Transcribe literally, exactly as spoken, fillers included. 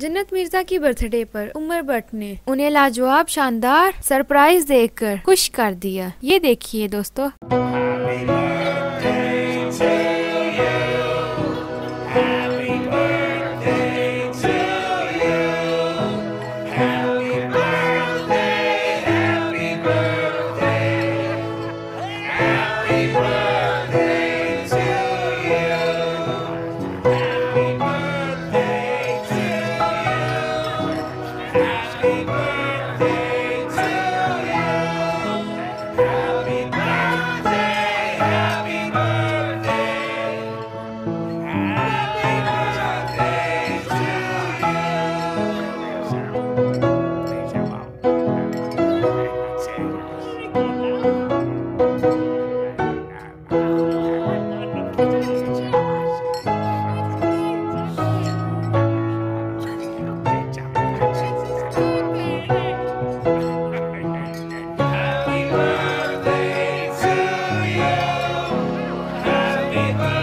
जन्नत मिर्जा की बर्थडे पर उमर भट्ट ने उन्हें लाजवाब शानदार सरप्राइज देकर खुश कर दिया। ये देखिए दोस्तों। Happy birthday.